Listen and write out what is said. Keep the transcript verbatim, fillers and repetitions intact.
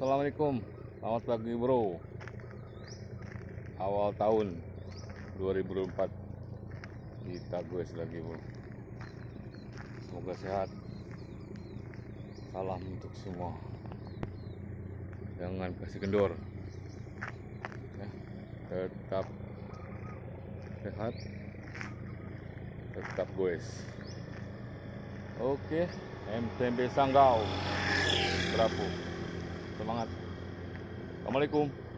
Assalamualaikum, selamat pagi bro. Awal tahun dua ribu empat kita goes lagi bro. Semoga sehat. Salam untuk semua. Jangan kasih kendor. Tetap sehat, tetap goes. Oke, M T B Sanggau, Serapu. Semangat. Assalamualaikum.